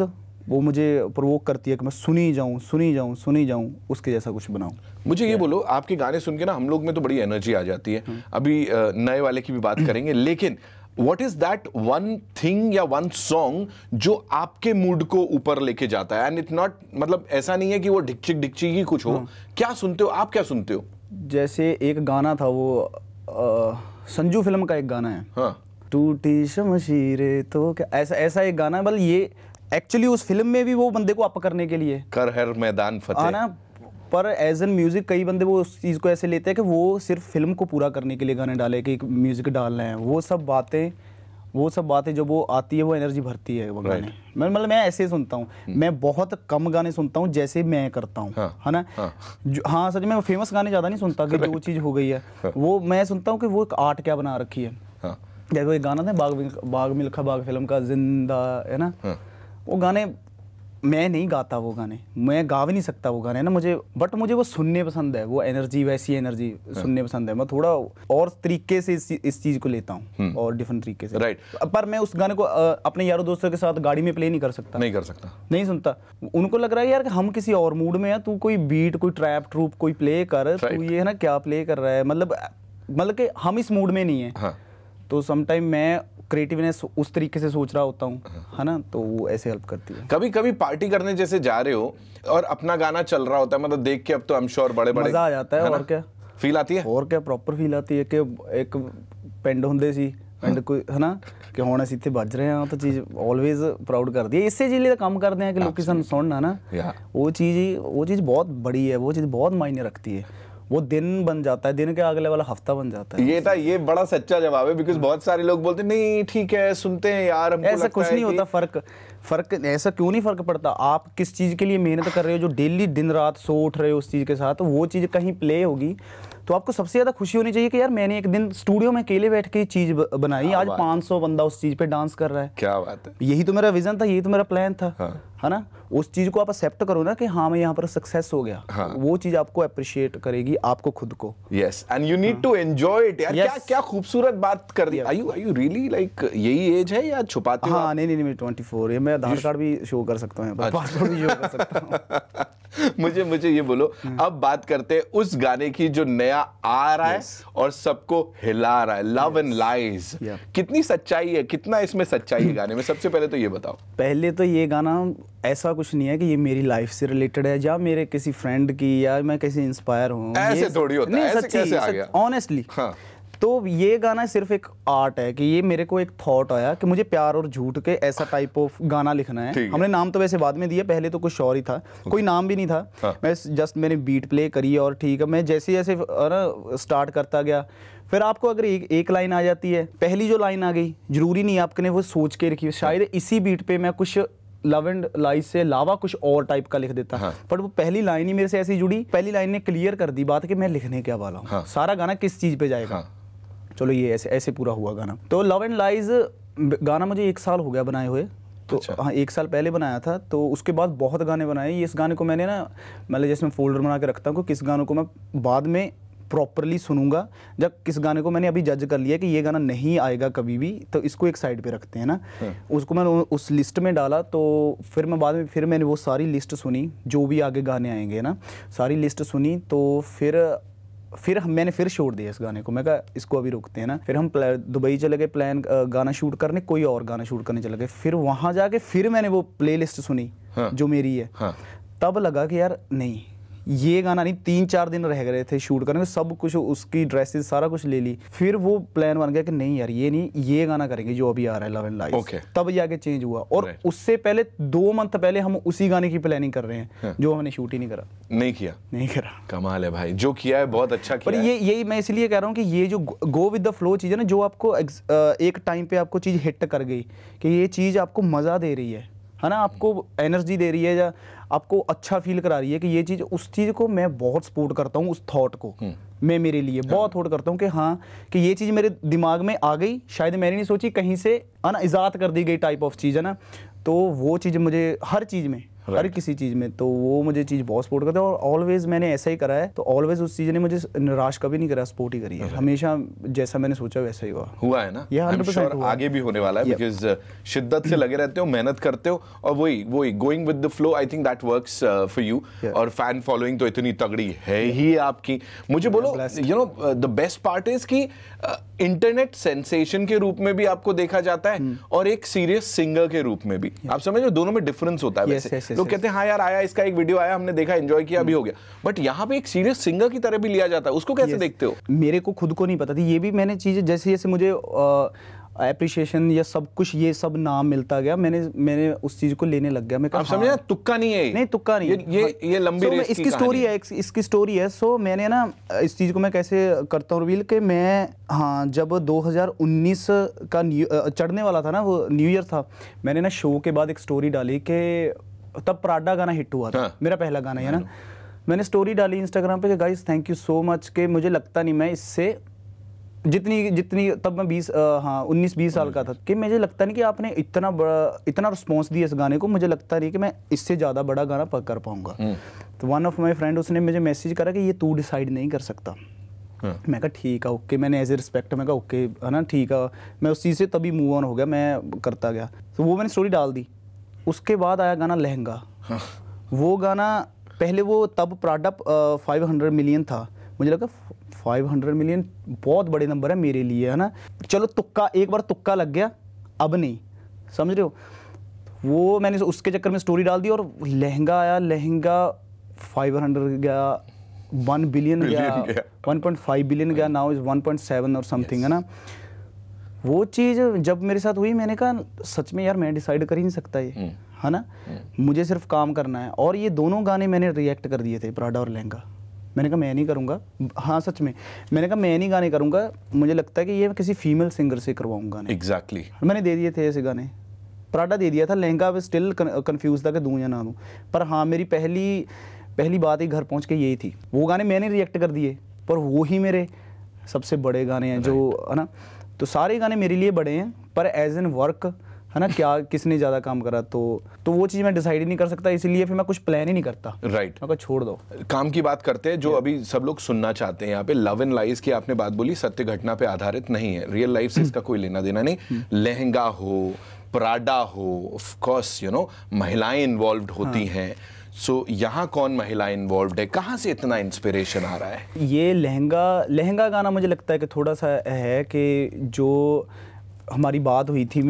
वो मुझे प्रवोक करती है कि मैं सुनी जाऊँ उसके जैसा कुछ बनाऊँ। मुझे ये बोलो, आपके गाने सुन के ना हम लोग में तो बड़ी एनर्जी आ जाती है, अभी नए वाले की भी बात करेंगे, लेकिन What is that one thing या one song जो आपके मूड को ऊपर लेके जाता है? And it's not, मतलब ऐसा नहीं है कि वो ढिकचिक ढिकचिक ही कुछ हो। क्या सुनते हो आप, क्या सुनते हो? जैसे एक गाना था वो संजू फिल्म का एक गाना है, टूटी शमशीरें तो क्या, ऐसा एक गाना है। बल ये एक्चुअली उस फिल्म में भी वो बंदे को अप करने के लिए कर हर मैदान फतेह ना, पर एज एन म्यूज़िक कई बंदे वो उस चीज़ को ऐसे लेते हैं कि वो सिर्फ फिल्म को पूरा करने के लिए गाने डाले कि म्यूज़िक डालना है। वो सब बातें जब वो आती है वो एनर्जी भरती है वो गाने। मतलब मैं ऐसे सुनता हूँ, मैं बहुत कम गाने सुनता हूँ जैसे मैं करता हूँ, है ना। हाँ, सच में फेमस गाने ज़्यादा नहीं सुनता कि जो चीज़ हो गई है वो मैं सुनता हूँ कि वो एक आर्ट क्या बना रखी है। जैसे एक गाना था भाग मिल्खा भाग फिल्म का, जिंदा, है ना। वो गाने मैं नहीं गाता, वो गाने मैं गा भी नहीं सकता वो गाने ना मुझे, बट मुझे वो सुनने पसंद है। वो एनर्जी, वैसी एनर्जी सुनने पसंद है। मैं थोड़ा और तरीके से इस चीज़ को लेता हूँ और डिफरेंट तरीके से, राइट। पर मैं उस गाने को अपने यारों दोस्तों के साथ गाड़ी में प्ले नहीं कर सकता, नहीं सुनता। उनको लग रहा है यार हम किसी और मूड में है, तू कोई बीट, कोई ट्रैप ट्रूप कोई प्ले कर, तू ये है ना क्या प्ले कर रहा है, मतलब कि हम इस मूड में नहीं है। तो समटाइम मैं क्रिएटिवनेस उस तरीके से सोच रहा होता हूँ, है ना, तो वो ऐसे हेल्प करती है। कभी कभी पार्टी करने जैसे जा रहे हो और अपना गाना चल रहा होता है, मतलब देख के अब तो आई एम श्योर बड़े-बड़े मजा आ जाता है। और क्या फील आती है, और क्या प्रॉपर फील आती है कि एक पिंड होंदे सी, पिंड कोई, है ना, कि हुण असीं इत्थे बज रहे हैं। तो चीज़ ऑलवेज प्राउड करती है। इसे जिले काम करते हैं कि लोग सानूं सुणन, है ना। वो चीज़ बहुत बड़ी है, वो चीज़ बहुत मायने रखती है। वो दिन बन जाता है, दिन के अगले वाला हफ्ता बन जाता है। ये बड़ा सच्चा जवाब है, बिकॉज बहुत सारे लोग बोलते हैं नहीं ठीक है सुनते हैं यार, हमको ऐसा कुछ नहीं होता। फर्क ऐसा क्यों नहीं फर्क पड़ता, आप किस चीज़ के लिए मेहनत कर रहे हो, जो डेली दिन रात सो उठ रहे हो उस चीज़ के साथ, वो चीज़ कहीं प्ले होगी तो आपको सबसे ज़्यादा खुशी होनी चाहिए कि यार मैंने एक दिन स्टूडियो में अकेले बैठ के चीज़ बनाई, आज 500 बंदा उस चीज़ पे डांस कर रहा है। क्या बात है, यही तो मेरा विजन था, यही तो मेरा प्लान था, है ना। उस चीज़ को आप एक्सेप्ट करो ना कि हाँ मैं यहाँ पर सक्सेस हो गया। वो चीज़ आपको अप्रिशिएट करेगी, आपको खुद को। Yes, and you need to enjoy it यार। क्या खूबसूरत बात कर दी। आर यू रियली लाइक यही एज है या छुपाते हो? हाँ, नहीं, मैं 24 है। मैं आधार कार्ड भी शो कर सकता हूँ, पासपोर्ट भी शो कर सकता हूँ। मुझे ये बोलो, अब बात करते हैं उस गाने की जो नया आ रहा है और सबको हिला रहा है, लव एंड लाइज। कितनी सच्चाई है, कितना इसमें सच्चाई है गाने में, सबसे पहले तो ये बताओ। पहले तो ये गाना ऐसा कुछ नहीं है कि ये मेरी लाइफ से रिलेटेड है या मेरे किसी फ्रेंड की, या मैं कैसे इंस्पायर हूँ, ऐसे थोड़ी होता है। ऐसे कैसे आ गया ऑनेस्टली? हाँ। तो ये गाना सिर्फ एक आर्ट है कि ये मेरे को एक थॉट आया कि मुझे प्यार और झूठ के ऐसा टाइप ऑफ गाना लिखना है। हमने नाम तो वैसे बाद में दिया, पहले तो कुछ और ही था, कोई नाम भी नहीं था। मैं जस्ट मैंने बीट प्ले करी और ठीक है, मैं जैसे जैसे ना स्टार्ट करता गया, फिर आपको अगर एक लाइन आ जाती है, पहली जो लाइन आ गई, जरूरी नहीं आपने वो सोच के रखी, शायद इसी बीट पे मैं कुछ लव एंड लाइफ से अलावा कुछ और टाइप का लिख देता। पर वो पहली लाइन ही मेरे से ऐसी जुड़ी, पहली लाइन ने क्लियर कर दी बात कि मैं लिखने क्या वाला हूँ, सारा गाना किस चीज़ पे जाएगा। चलो ये ऐसे पूरा हुआ गाना। तो लव एंड लाइज गाना मुझे 1 साल हो गया बनाए हुए, तो हाँ 1 साल पहले बनाया था। तो उसके बाद बहुत गाने बनाए। इस गाने को मैंने ना, मतलब जैसे मैं फोल्डर बना के रखता हूँ कि किस गानों को मैं बाद में प्रॉपरली सुनूंगा। जब किस गाने को मैंने अभी जज कर लिया कि ये गाना नहीं आएगा कभी भी, तो इसको एक साइड पे रखते हैं ना, उसको मैंने उस लिस्ट में डाला। तो फिर मैं बाद में फिर मैंने वो सारी लिस्ट सुनी, जो भी आगे गाने आएंगे ना, सारी लिस्ट सुनी। तो फिर मैंने फिर छोड़ दिया इस गाने को। मैं कहा इसको अभी रोकते हैं ना। फिर हम दुबई चले गए प्लान गाना शूट करने, कोई और गाना शूट करने चले गए। फिर वहाँ जाके फिर मैंने वो प्लेलिस्ट सुनी जो मेरी है। तब लगा कि यार नहीं, ये गाना नहीं। 3-4 दिन रह गए थे शूट करने, सब कुछ उसकी ड्रेसेस सारा कुछ ले ली। फिर वो प्लान बन गया कि नहीं यार ये नहीं, ये गाना करेंगे जो अभी आ रहा है लव एंड लाइफ। तब जाके चेंज हुआ। और उससे पहले 2 मंथ पहले हम उसी गाने की प्लानिंग कर रहे हैं जो हमने शूट ही नहीं करा। कमाल है भाई, जो किया है बहुत अच्छा किया। पर यही मैं इसलिए कह रहा हूँ कि ये जो गो विद द फ्लो चीज़ है ना, जो आपको एक टाइम पे आपको चीज़ हिट कर गई कि ये चीज़ आपको मज़ा दे रही है ना, आपको एनर्जी दे रही है या आपको अच्छा फील करा रही है कि ये चीज़, उस चीज़ को मैं बहुत सपोर्ट करता हूँ। उस थॉट को मैं मेरे लिए बहुत थॉट करता हूँ कि हाँ कि ये चीज़ मेरे दिमाग में आ गई, शायद मैंने नहीं सोची, कहीं से है ना इजाद कर दी गई टाइप ऑफ चीज़ है ना। तो वो चीज़ मुझे हर चीज़ में, हर किसी चीज़ में, तो वो मुझे चीज़ बहुत सपोर्ट करता है। और ऑलवेज मैंने ऐसा ही करा है, तो ऑलवेज उस चीज़ ने मुझे निराश कभी नहीं करा, सपोर्ट ही करी है। हमेशा जैसा मैंने सोचा वैसा ही हुआ है ना। ये 100% आगे भी होने वाला है, बिकॉज शिद्दत से लगे रहते हो, मेहनत करते हो, और वही going with the flow. I think that works for you. और फैन फॉलोइंग तो इतनी तगड़ी है ही आपकी। मुझे बोलो, you know the best part is कि इंटरनेट सेंसेशन के रूप में भी आपको देखा जाता है और एक सीरियस सिंगर के रूप में भी। आप समझो दोनों में डिफरेंस होता है। वैसे लोग कहते हैं हाँ यार आया, इसका एक वीडियो आया, हमने देखा, एंजॉय किया, अभी हो गया। बट यहाँ पे एक सीरियस सिंगर की तरह भी लिया जाता है, उसको कैसे देखते हो? मेरे को खुद को नहीं पता थी ये भी। मैंने चीजें जैसे जैसे मुझे एप्रिशिएशन या सब कुछ ये सब नाम मिलता गया, मैंने उस चीज को लेने लग गया। मैं आप समझे ना, तुक्का नहीं है, नहीं तुक्का नहीं, ये लंबी इसकी स्टोरी है, इसकी स्टोरी है। सो मैंने ना इस चीज को मैं कैसे करता हूँ रिवील के मैं, हाँ जब 2019 का चढ़ने वाला था ना, वो न्यू ईयर था, मैंने ना शो के बाद एक स्टोरी डाली कि तब पराडा गाना हिट हुआ था, मेरा पहला गाना है ना। मैंने स्टोरी डाली इंस्टाग्राम पे कि guys thank you so much, के मुझे लगता नहीं मैं इससे जितनी तब मैं 19-20 साल का था, कि मुझे लगता नहीं कि आपने इतना बड़ा इतना रिस्पॉन्स दिया इस गाने को, मुझे लगता नहीं कि मैं इससे ज़्यादा बड़ा गाना कर पाऊंगा। तो वन ऑफ माई फ्रेंड उसने मुझे मैसेज करा कि ये तू डिसाइड नहीं कर सकता। मैं कहा ठीक है ओके, मैंने एज ए रिस्पेक्ट मैं कहा ओके है ना ठीक है। मैं उस चीज़ से तभी मूव ऑन हो गया, मैं करता गया। तो वो मैंने स्टोरी डाल दी। उसके बाद आया गाना लहंगा। वो गाना पहले वो तब प्राडा 500 मिलियन था, मुझे लगा 500 मिलियन बहुत बड़े नंबर है मेरे लिए है ना। चलो तुक्का, एक बार तुक्का लग गया, अब नहीं, समझ रहे हो। वो मैंने उसके चक्कर में स्टोरी डाल दी और लहंगा आया। लहंगा 500 गया, 1 बिलियन गया, 1.5 बिलियन गया, नाउ इज़ 1.7 और समथिंग है ना। वो चीज़ जब मेरे साथ हुई, मैंने कहा सच में यार मैं डिसाइड कर ही नहीं सकता ये है ना, मुझे सिर्फ काम करना है। और ये दोनों गाने मैंने रिएक्ट कर दिए थे, पराडा और लहंगा। मैंने कहा मैं नहीं करूँगा, हाँ सच में मैंने कहा मैं नहीं गाने करूँगा, मुझे लगता है कि ये मैं किसी फीमेल सिंगर से करवाऊँगा। एग्जैक्टली मैंने दे दिए थे ऐसे गाने, पराडा दे दिया था, लहंगा भी स्टिल कन्फ्यूज था कि दूँ या ना दूँ। पर हाँ मेरी पहली बात ही घर पहुँच के यही थी, वो गाने मैंने रिएक्ट कर दिए, पर वो ही मेरे सबसे बड़े गाने हैं जो है ना। तो सारे गाने मेरे लिए बड़े हैं, पर एज एन वर्क है ना क्या किसने ज़्यादा काम करा, तो वो चीज़ मैं डिसाइड ही नहीं कर सकता, इसलिए फिर मैं कुछ प्लान ही नहीं करता। राइट, मैं छोड़ दो। काम की बात करते हैं जो अभी सब लोग सुनना चाहते हैं। यहाँ पे लव एंड लाइज की आपने बात बोली, सत्य घटना पे आधारित नहीं है, रियल लाइफ से इसका कोई लेना देना नहीं। लहंगा हो, पराडा हो, ऑफकोर्स यू नो महिलाएँ इन्वॉल्व होती हैं। सो यहाँ कौन महिला इन्वॉल्व है, कहाँ से इतना इंस्पिरेशन आ रहा है? ये लहंगा गाना मुझे लगता है कि थोड़ा सा है कि जो हमारी बात हुई थी,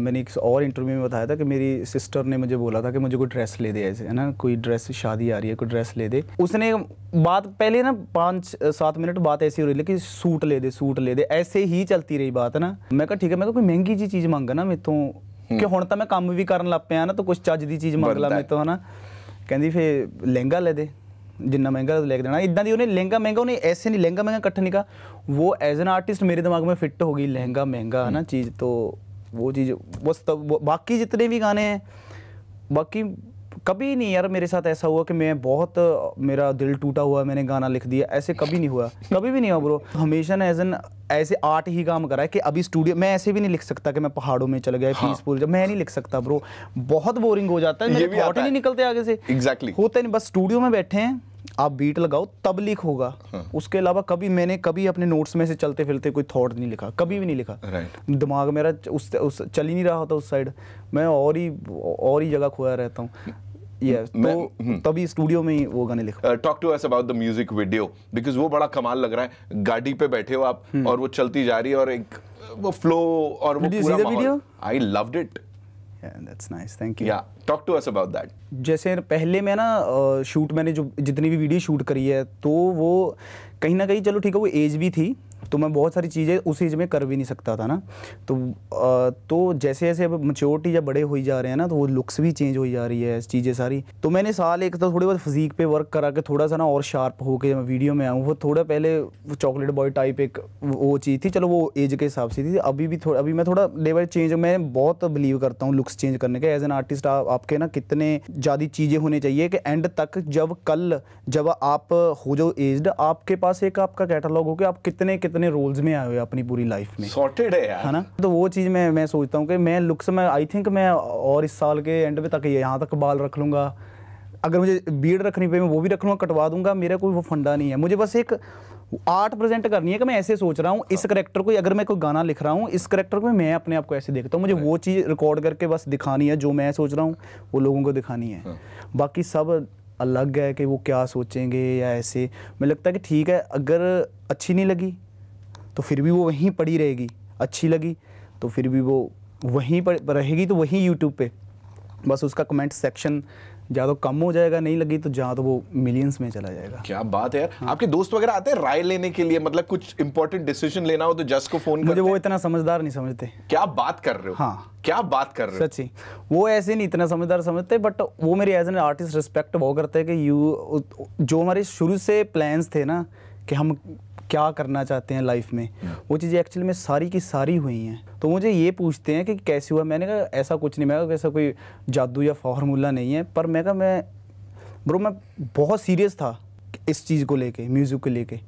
मैंने एक और इंटरव्यू में बताया था कि मेरी सिस्टर ने मुझे बोला था कि मुझे कोई ड्रेस ले दे ऐसे है ना, कोई ड्रेस, शादी आ रही है कोई ड्रेस ले दे। उसने बात पहले ना 5-7 मिनट बात ऐसी हो रही लेकिन सूट ले दे ऐसे ही चलती रही बात है ना। मैं कहा ठीक है, मैं कहा कोई महंगी जी चीज़ मांगा ना मैं तो, कि हुण तां मैं काम भी करन लग पिया ना, तो कुछ चज दी चीज़ मंग ला मैं तो है ना। कहती फिर लहंगा ले दे, जिन्ना महंगा लेके देना इदा दी। उन्हें लहंगा महंगा, उन्हें ऐसे नहीं लहंगा महंगा कट्ठा नहीं कहा, वो एज एन आर्टिस्ट मेरे दिमाग में फिट हो गई लहंगा महंगा है ना चीज़। तो वो चीज़ बस तब बाकी जितने भी गाने हैं, बाकी कभी नहीं यार मेरे साथ ऐसा हुआ कि मैं बहुत मेरा दिल टूटा हुआ मैंने गाना लिख दिया, ऐसे कभी नहीं हुआ, कभी भी नहीं हुआ ब्रो। हमेशा ना एज एन ऐसे आर्ट ही काम करा है कि अभी स्टूडियो मैं ऐसे भी नहीं लिख सकता कि मैं पहाड़ों में चला गया पीसफुल, जब मैं नहीं लिख सकता ब्रो, बहुत बोरिंग हो जाता है, मेरे थॉट ही नहीं निकलते आगे से। एग्जैक्टली होता है नहीं, बस स्टूडियो में बैठे हैं आप बीट लगाओ तब लीक होगा। उसके अलावा कभी मैंने कभी अपने नोट्स में से चलते फिरते कोई थॉट नहीं लिखा, कभी भी नहीं लिखा। दिमाग मेरा उस चल ही नहीं रहा होता उस साइड, मैं और ही जगह खोया रहता हूँ। Yeah, तो तभी स्टूडियो में ही वो गाने लिखा। Talk to us about the music video, because वो बड़ा कमाल लग रहा है। गाड़ी पे बैठे हो आप और वो चलती जा रही है और एक वो फ्लो और वो पूरा माहौल। I loved it. Yeah, that's nice. Thank you. Yeah, talk to us about that. जैसे पहले मैं ना शूट मैंने जो जितनी भी वीडियो शूट करी है तो वो कहीं ना कहीं चलो ठीक है वो एज भी थी तो मैं बहुत सारी चीज़ें उस एज में कर भी नहीं सकता था ना। तो जैसे जैसे अब मैच्योरिटी जब बड़े हो जा रहे हैं ना तो वो लुक्स भी चेंज हो जा रही है चीज़ें सारी। तो मैंने साल एक तो थोड़ी बहुत फिजिक पे वर्क करा के थोड़ा सा ना और शार्प होकर मैं वीडियो में आऊँ। वो थोड़ा पहले चॉकलेट बॉय टाइप एक वो चीज़ थी, चलो वो एज के हिसाब से थी। अभी मैं थोड़ा लेवल चेंज, मैं बहुत बिलीव करता हूँ लुक्स चेंज करने के। एज एन आर्टिस्ट आपके ना कितने ज़्यादा चीज़ें होनी चाहिए कि एंड तक जब आप हो जाओ एज्ड, आपके पास एक आपका कैटलॉग हो कि आप कितने कितने रोल्स में आए हुए अपनी पूरी लाइफ में, सॉर्टेड है यार, है ना। तो वो चीज़ मैं सोचता हूँ कि मैं लुक्स में आई थिंक मैं और इस साल के एंड में तक यहाँ तक बाल रख लूँगा। अगर मुझे बीड़ रखनी पे मैं वो भी रख लूँगा, कटवा दूंगा, मेरा कोई वो फंडा नहीं है। मुझे बस एक 8% करनी है कि मैं ऐसे सोच रहा हूँ इस करेक्टर को, अगर मैं कोई गाना लिख रहा हूँ इस करेक्टर को मैं अपने आप को ऐसे देखता हूँ। मुझे वो चीज़ रिकॉर्ड करके बस दिखानी है, जो मैं सोच रहा हूँ वो लोगों को दिखानी है। बाकी सब अलग है कि वो क्या सोचेंगे या ऐसे। मुझे लगता है कि ठीक है, अगर अच्छी नहीं लगी तो फिर भी वो वहीं पड़ी रहेगी, अच्छी लगी तो फिर भी वो वहीं पर रहेगी। तो वहीं YouTube पे बस उसका कमेंट सेक्शन या तो कम हो जाएगा, नहीं लगी तो जहाँ तो वो मिलियंस में चला जाएगा। क्या बात है यार। हाँ। आपके दोस्त वगैरह आते हैं राय लेने के लिए, मतलब कुछ इंपॉर्टेंट डिसीजन लेना हो तो जस को फोन करते हैं? वो इतना समझदार नहीं समझते। क्या बात कर रहे हो। हाँ, क्या बात कर रहे हो। सच्ची वो ऐसे नहीं इतना समझदार समझते, बट वो मेरे एज एन आर्टिस्ट रिस्पेक्ट वो करते हैं कि यू जो हमारे शुरू से प्लान्स थे ना कि हम क्या करना चाहते हैं लाइफ में, वो चीज़ें एक्चुअली में सारी की सारी हुई हैं। तो मुझे ये पूछते हैं कि कैसे हुआ, मैंने कहा ऐसा कुछ नहीं, मैं कहा ऐसा कोई जादू या फार्मूला नहीं है। पर मैं कहा ब्रो मैं बहुत सीरियस था इस चीज़ को लेके, म्यूज़िक को लेके।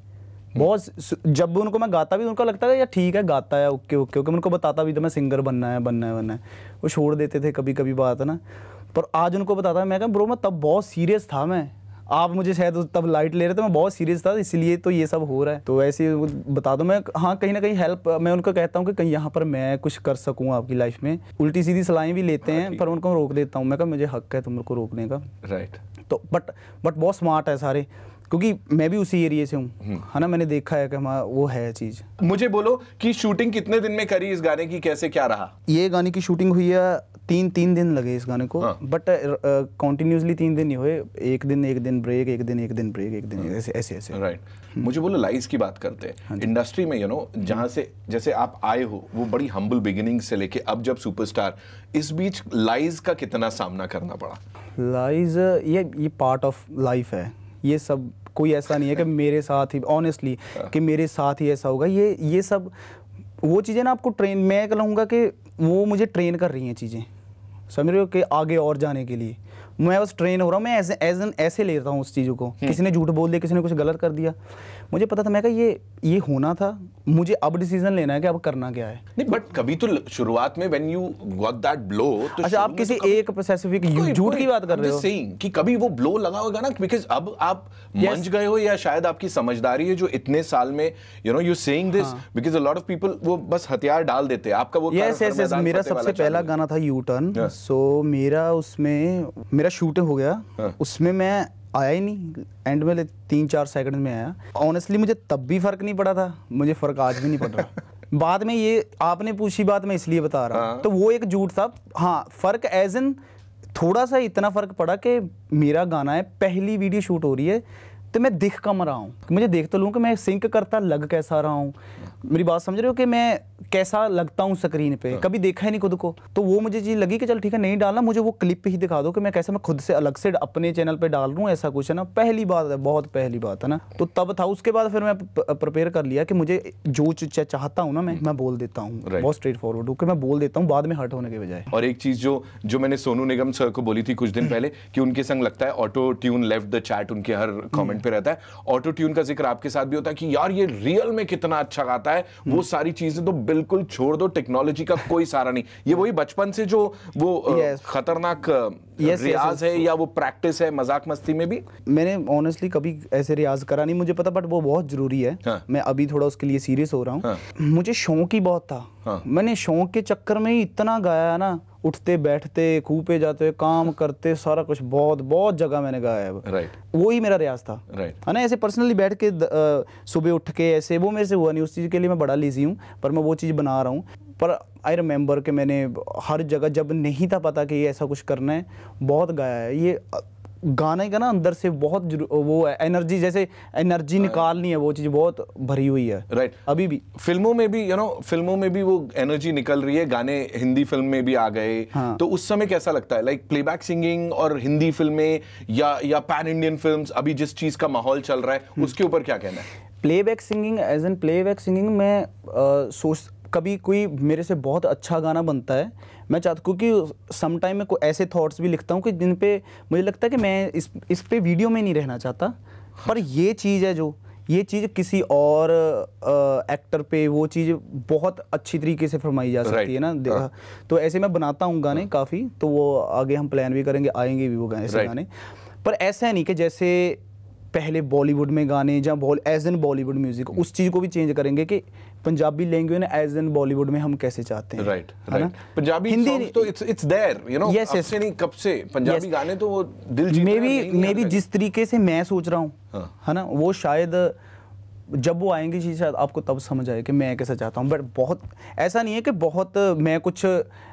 बहुत जब भी उनको मैं गाता भी उनको लगता था यार ठीक है गाता है ओके ओके ओके। मैं उनको बताता भी था मैं सिंगर बनना है। वो छोड़ देते थे कभी कभी बात ना, पर आज उनको बताता है मैं कहा ब्रो मैं तब बहुत सीरियस था, मैं आप मुझे शायद तब लाइट ले रहे थे, मैं बहुत सीरियस था इसलिए तो ये सब हो रहा है। तो ऐसे बता दो मैं, हाँ कहीं ना कहीं हेल्प मैं उनको कहता हूँ कि कहीं यहाँ पर मैं कुछ कर सकूँ आपकी लाइफ में। उल्टी सीधी सलाहें भी लेते हैं पर उनको रोक देता हूँ, मैं कहा मुझे हक है तुम को रोकने का, राइट। तो बट बहुत स्मार्ट है सारे, क्योंकि मैं भी उसी एरिया से हूँ, है ना। मैंने देखा है कि हमारा वो है चीज़। मुझे बोलो कि शूटिंग कितने दिन में करी इस गाने की, कैसे क्या रहा? ये गाने की शूटिंग हुई है तीन दिन लगे इस गाने को। हाँ। बट कंटिन्यूसली 3 दिन ही हुए, एक दिन ब्रेक, एक दिन ब्रेक, एक दिन ऐसे। राइट। मुझे बोलो लाइज की बात करते हैं। हाँ। इंडस्ट्री में यू नो जहाँ से जैसे आप आए हो वो बड़ी हम्बल बिगिनिंग से लेके अब जब सुपरस्टार, इस बीच लाइज का कितना सामना करना पड़ा? लाइज ये पार्ट ऑफ लाइफ है। ये सब कोई ऐसा नहीं है कि मेरे साथ ही ऑनेस्टली कि मेरे साथ ही ऐसा होगा। ये सब वो चीज़ें ना आपको ट्रेन, मैं कहूँगा कि वो मुझे ट्रेन कर रही हैं चीज़ें, समझ रहे हो, कि आगे और जाने के लिए मैं बस ट्रेन हो रहा हूँ। मैं ऐसे ले रहा हूँ उस चीज़ों को। किसी ने झूठ बोल दिया, किसी ने कुछ गलत कर दिया, मुझे पता था, मैं कहा ये होना था, मुझे अब डिसीजन लेना है कि अब करना क्या है। नहीं बट कभी तो शुरुआत में when you got that blow, अच्छा आप किसी एक स्पेसिफिक झूठ की बात कर रहे हो कि कभी वो ब्लो लगा होगा ना, बिकॉज अब आप मंच गए हो या शायद आपकी समझदारी है जो इतने साल में you saying this, because a lot of people वो बस हथियार डाल देते हैं आपका वो। मेरा सबसे पहला गाना था यू टर्न, सो मेरा उसमें मेरा शूट हो गया, उसमें मैं आया ही नहीं, एंड में 3-4 सेकंड में आया। ऑनेस्टली मुझे तब भी फर्क नहीं पड़ा था, मुझे फर्क आज भी नहीं पड़ रहा। बाद में ये आपने पूछी बात मैं इसलिए बता रहा हूँ, तो वो एक झूठ था। हाँ फर्क एज इन थोड़ा सा इतना फर्क पड़ा कि मेरा गाना है, पहली वीडियो शूट हो रही है, तो मैं दिख कम रहा हूँ, मुझे देख तो लूँ कि मैं सिंक करता लग कैसा रहा हूँ, मेरी बात समझ रहे हो, कि मैं कैसा लगता हूँ स्क्रीन पे, कभी देखा ही नहीं खुद को। तो वो मुझे चीज़ लगी कि चल ठीक है नहीं डालना, मुझे वो क्लिप ही दिखा दो कि मैं कैसे मैं खुद से अलग से अपने चैनल पे डाल रहा हूँ, ऐसा कुछ है ना। पहली बात है, बहुत पहली बात है ना। तो तब था, उसके बाद फिर मैं प्रिपेयर कर लिया कि मुझे जो चाहता हूँ ना मैं बोल देता हूँ, बहुत स्ट्रेट फॉरवर्ड हूँ कि मैं बोल देता हूँ बाद में हर्ट होने के बजाय। और एक चीज़ जो मैंने सोनू निगम सर को बोली थी कुछ दिन पहले कि उनके संग लगता है auto tune left the chat, उनके हर कॉमेंट पे रहता है ऑटो ट्यून का जिक्र। आपके साथ भी होता है कि यार ये रियल में कितना अच्छा गाता है, वो सारी चीज़ें तो बिल्कुल छोड़ दो, टेक्नोलॉजी का कोई सहारा नहीं। ये वही बचपन से जो वो खतरनाक रियाज है या वो प्रैक्टिस है मजाक मस्ती में भी। मैंने ऑनेस्टली कभी ऐसे रियाज करा नहीं, मुझे पता, बट वो बहुत जरूरी है। मैं अभी थोड़ा उसके लिए सीरियस हो रहा हूँ। मुझे शौक ही बहुत था। मैंने शौक के चक्कर में ही इतना गाया है ना, उठते बैठते खूह पे जाते काम करते सारा कुछ बहुत जगह मैंने गाया है। राइट, वो ही मेरा रियाज था। राइट है ना, ऐसे पर्सनली बैठ के सुबह उठ के ऐसे वो मेरे से हुआ नहीं। उस चीज़ के लिए मैं बड़ा लेजी हूँ, पर मैं वो चीज़ बना रहा हूँ। पर आई रिमेंबर कि मैंने हर जगह, जब नहीं था पता कि ये ऐसा कुछ करना है, बहुत गाया है। ये गाने का ना अंदर से बहुत वो है, एनर्जी, जैसे एनर्जी निकालनी है, वो चीज़ बहुत भरी हुई है। राइट अभी भी फिल्मों में भी, यू नो, फिल्मों में भी वो एनर्जी निकल रही है। गाने हिंदी फिल्म में भी आ गए। तो उस समय कैसा लगता है, लाइक प्लेबैक सिंगिंग और हिंदी फिल्में या पैन इंडियन फिल्म्स, अभी जिस चीज़ का माहौल चल रहा है उसके ऊपर क्या कहना है? Playback singing, as an playback singing में सोच, कभी कोई मेरे से बहुत अच्छा गाना बनता है, मैं चाहता हूँ, क्योंकि सम टाइम मैं कोई ऐसे थॉट्स भी लिखता हूँ कि जिन पे मुझे लगता है कि मैं इस पे वीडियो में नहीं रहना चाहता, पर ये चीज़ है जो ये चीज़ किसी और एक्टर पे वो चीज़ बहुत अच्छी तरीके से फरमाई जा सकती है ना, देखा। तो ऐसे मैं बनाता हूँ गाने काफ़ी, तो वो आगे हम प्लान भी करेंगे, आएंगे भी वो गाने। पर ऐसा नहीं कि जैसे पहले बॉलीवुड में गाने, जहाँ एज एन बॉलीवुड म्यूजिक, उस चीज़ को भी चेंज करेंगे कि पंजाबी लैंग्वेज में एज एन बॉलीवुड में हम कैसे चाहते हैं। राइट पंजाबी हिंदी तो इट्स देयर, यू नो, ऐसे नहीं कब से पंजाबी गाने, तो वो दिल मे भी जिस तरीके से मैं सोच रहा हूँ है ना, वो शायद जब वो आएंगी चीज़ शायद आपको तब समझ आए कि मैं कैसा चाहता हूँ। बट बहुत ऐसा नहीं है कि बहुत मैं कुछ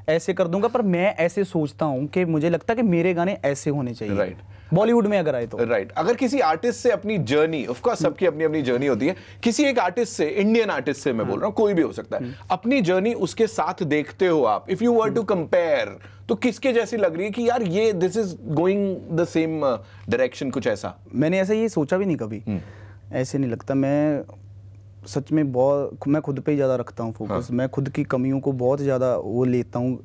ऐसे कर दूंगा, पर मैं ऐसे सोचता हूँ कि मुझे लगता है कि मेरे गाने ऐसे होने चाहिए। राइट बॉलीवुड में अगर आए तो। राइट अगर किसी आर्टिस्ट से अपनी जर्नी, ऑफ कोर्स सबकी अपनी अपनी जर्नी होती है, किसी एक आर्टिस्ट से, इंडियन आर्टिस्ट से मैं बोल रहा हूँ, कोई भी हो सकता है, अपनी जर्नी उसके साथ देखते हो आप, if you were to compare, तो किसके जैसी लग रही है कि यार ये this is going the same direction, कुछ ऐसा? मैंने ऐसा ये सोचा भी नहीं कभी, ऐसे नहीं लगता। मैं सच में बहुत, मैं खुद पे ही ज़्यादा रखता हूँ फोकस। मैं खुद की कमियों को बहुत ज़्यादा वो लेता हूँ,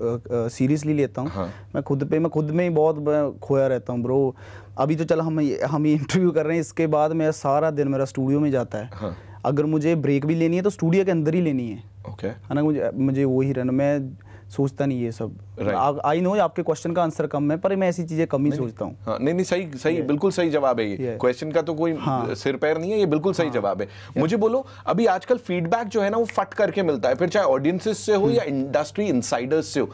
सीरियसली लेता हूँ। मैं खुद में ही बहुत खोया रहता हूँ ब्रो। अभी तो चल हम ये इंटरव्यू कर रहे हैं, इसके बाद मैं सारा दिन मेरा स्टूडियो में जाता है। अगर मुझे ब्रेक भी लेनी है तो स्टूडियो के अंदर ही लेनी है। ओके है ना, मुझे वो ही रहना। मैं सोचता नहीं ये सब। आई नो आपके क्वेश्चन का आंसर कम है, पर मैं ऐसी चीजें कम ही सोचता हूँ। नहीं, सही बिल्कुल सही जवाब है ये। क्वेश्चन का तो कोई सिर पैर नहीं है, ये बिल्कुल सही जवाब है। मुझे बोलो, अभी आजकल फीडबैक जो है ना वो फट करके मिलता है, फिर चाहे ऑडियंसेस से हो या इंडस्ट्री इनसाइडर्स से हो।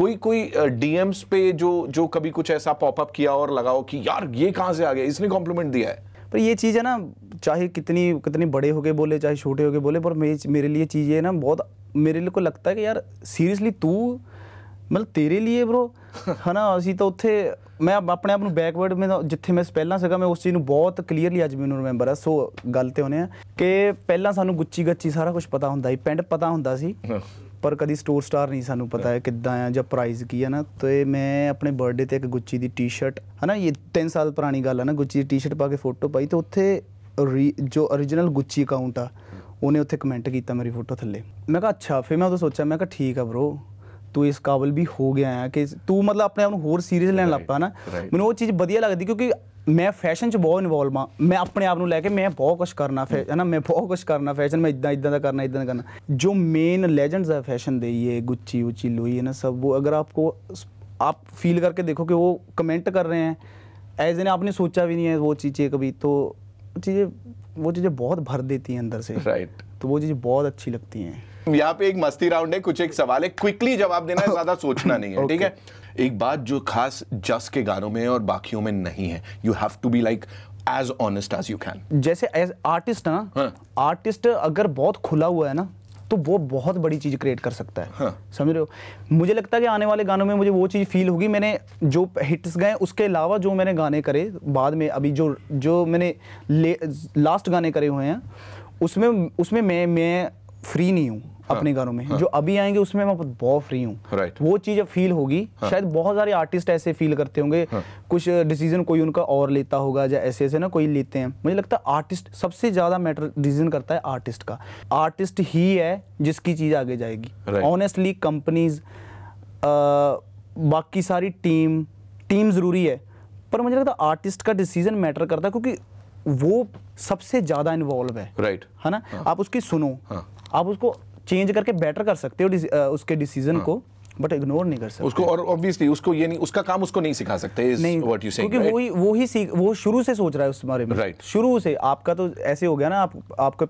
कोई डीएम्स पे जो कभी कुछ ऐसा पॉपअप किया और लगाओ कि यार ये कहाँ से आ गया, इसने कॉम्प्लीमेंट दिया है? पर ये चीज़ है ना, चाहे कितने बड़े होके बोले चाहे छोटे होके बोले, पर मेरे लिए चीज़ है ना, बहुत मेरे लिए को लगता है कि यार सीरियसली तू, मतलब तेरे लिए ब्रो है ना, असी तो उत्थे मैं अपने आप बैकवर्ड में जिथे मैं पहला सगा, मैं उस चीज़ को बहुत क्लीयरली अज मैनूं रिमेंबर है। सो गल तो होने कि पहला सानू गुच्ची सारा कुछ पता होंदा सी, पेंट पता होंदा सी, पर कभी स्टोर स्टार नहीं सानू पता है किदा है जब प्राइज़ की है ना। तो मैं अपने बर्थडे ते एक गुच्ची की टी शर्ट है ना, ये 3 साल पुरानी गल है ना, गुच्ची की टी शर्ट पा के फोटो पाई, तो उत्थे जो ओरिजिनल गुच्ची अकाउंट आ उन्हें उत्थे कमेंट किया मेरी फोटो थले। मैं कहा अच्छा, फिर मैं उदों सोचा, मैं कहा ठीक है ब्रो, तू इस काबिल भी हो गया है कि तू मतलब अपने आप होर सीरीयस लैन लग पा ना। मैंने वो चीज़ वधिया लगती, क्योंकि मैं फैशन च बहुत इन्वॉल्व हाँ। मैं अपने आप में लैके मैं बहुत कुछ करना है ना, मैं बहुत कुछ करना फैशन, मैं इदा करना। जो मेन लैजेंड्स है फैशन दे, ये गुच्ची उच्ची लोई है ना सब, वो अगर आपको आप फील करके देखो कि वो कमेंट कर रहे हैं एज एन आपने सोचा भी नहीं है वो चीज़ें कभी, तो वो चीज़ें बहुत भर देती हैं अंदर से। राइट तो वो चीज़ें बहुत अच्छी लगती हैं। यहाँ पे एक मस्ती राउंड है, कुछ एक सवाल है, क्विकली जवाब देना है, ज्यादा सोचना नहीं है, ठीक है? एक बात जो खास जस के गानों में और बाकियों में नहीं है, you have to be like as honest as you can. जैसे एज आर्टिस्ट ना, आर्टिस्ट अगर बहुत खुला हुआ है ना तो वो बहुत बड़ी चीज़ क्रिएट कर सकता है। समझ रहे हो? मुझे लगता है कि आने वाले गानों में मुझे वो चीज़ फील होगी। मैंने जो हिट्स गए उसके अलावा जो मैंने गाने करे बाद में, अभी जो मैंने लास्ट गाने करे हुए हैं उसमें मैं फ्री नहीं हूँ अपने गानों में। जो अभी आएंगे उसमें मैं बहुत फ्री हूँ। वो चीज़ फील होगी। शायद बहुत सारे आर्टिस्ट ऐसे फील करते होंगे, कुछ डिसीजन कोई उनका और लेता होगा या ऐसे ना कोई लेते हैं। मुझे लगता है आर्टिस्ट सबसे ज़्यादा मैटर डिसीजन करता है आर्टिस्ट का। आर्टिस्ट ही है जिसकी चीज़ आगे जाएगी। ऑनेस्टली कंपनीज, बाकी सारी टीम ज़रूरी है, पर मुझे लगता है आर्टिस्ट का डिसीजन मैटर करता है, क्योंकि वो सबसे ज़्यादा इन्वॉल्व है। राइट है ना, आप उसकी सुनो, आप उसको चेंज करके बेटर कर सकते हो उसके डिसीजन को, बट इग्नोर नहीं कर सकते उसको। और ऑब्वियसली उसको ये नहीं, उसका काम उसको नहीं सिखा सकते, व्हाट यू सेइंग, क्योंकि वो शुरू से सोच रहा है उस बारे में, right. शुरू से आपका तो ऐसे हो गया ना, आपके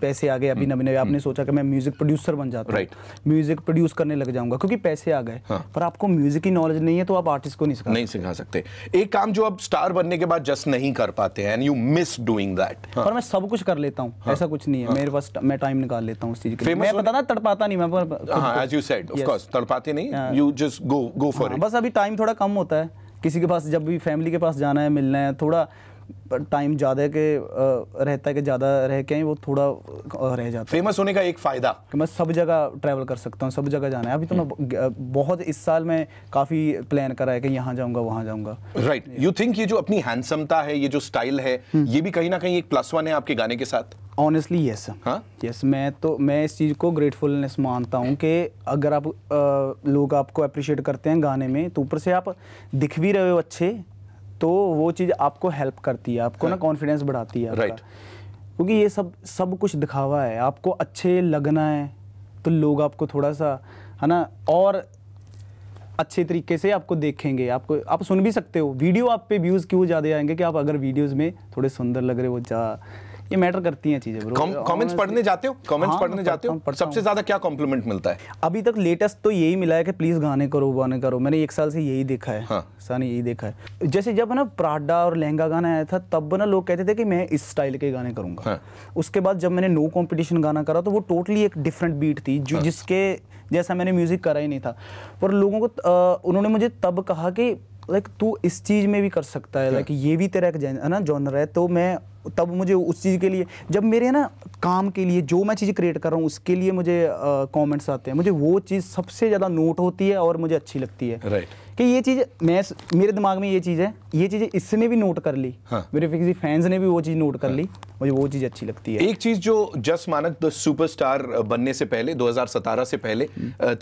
पैसे आ गए, अभी नवीन आपने सोचा कि मैं म्यूजिक प्रोड्यूसर बन जाता हूं, right. म्यूजिक प्रोड्यूस करने लग जाऊंगा क्योंकि पैसे आ गए, हाँ. पर आपको म्यूजिक की नॉलेज नहीं है तो आप आर्टिस्ट को नहीं सिखा सकते एक काम जो आप स्टार बनने के बाद जस्ट नहीं कर पाते हैं, and you miss doing that. और मैं सब कुछ कर लेता हूँ, ऐसा कुछ नहीं है, मेरे पास मैं टाइम निकाल लेता हूँ उस चीज के लिए, मैं पता ना तड़पाता नहीं, मैं as you said of course तड़पाते नहीं, you just go for it। बस अभी टाइम थोड़ा कम होता है किसी के पास, जब भी फैमिली के पास जाना है, मिलना है, थोड़ा टाइम ज़्यादा के रहता है कि ज़्यादा रह के वो थोड़ा रह जाता है। फेमस होने का एक फ़ायदा कि मैं सब जगह ट्रैवल कर सकता हूँ, सब जगह जाना है। अभी तो मैं बहुत इस साल में काफ़ी प्लान करा है कि यहाँ जाऊँगा, वहाँ जाऊँगा। राइट, यू थिंक ये जो अपनी हैंडसमता है, ये जो स्टाइल है, ये भी कहीं ना कहीं एक प्लस वन है आपके गाने के साथ? ऑनेस्टली यस, यस, मैं इस चीज़ को ग्रेटफुलनेस मानता हूँ कि अगर आप लोग आपको अप्रिशिएट करते हैं गाने में तो ऊपर से आप दिख भी रहे हो अच्छे, तो वो चीज़ आपको हेल्प करती है, आपको ना कॉन्फिडेंस बढ़ाती है, राइट, क्योंकि ये सब कुछ दिखावा है। आपको अच्छे लगना है तो लोग आपको थोड़ा सा है ना और अच्छे तरीके से आपको देखेंगे, आपको आप सुन भी सकते हो। वीडियो आप पे व्यूज़ क्यों ज़्यादा आएंगे कि आप अगर वीडियोस में थोड़े सुंदर लग रहे हो, ये मैटर करती हैं चीज़ें। कमेंट्स पढ़ने जाते हो? कमेंट्स पढ़ने जाते हो? सबसे ज़्यादा क्या कॉम्प्लीमेंट मिलता है? अभी तक लेटेस्ट तो यही मिला है कि प्लीज़ गाने करो, गाने करो। मैंने एक साल से यही देखा है, यही देखा है। जैसे जब ना प्राडा और लहंगा गाना आया था तब ना लोग कहते थे कि मैं इस स्टाइल के गाने करूँगा, उसके बाद जब मैंने नो कॉम्पिटिशन गाना करा तो वो टोटली एक डिफरेंट बीट थी, जिसके जैसा मैंने म्यूज़िक करा ही नहीं था। पर लोगों को, उन्होंने मुझे तब कहा कि लाइक तू इस चीज़ में भी कर सकता है, लाइक ये भी तेरा एक है ना जॉनर है। तो मैं तब मुझे उस चीज़ के लिए, जब मेरे ना काम के लिए जो मैं चीज़ें क्रिएट कर रहा हूँ उसके लिए मुझे कमेंट्स आते हैं, मुझे वो चीज़ सबसे ज़्यादा नोट होती है और मुझे अच्छी लगती है, right. कि ये चीज़ मेरे दिमाग में ये चीज़ इसने भी नोट कर ली, मेरे किसी फैंस ने भी वो चीज़ नोट कर ली, मुझे वो चीज़ अच्छी लगती है। एक चीज़ जो जस मानक द सुपरस्टार बनने से पहले 2017 से पहले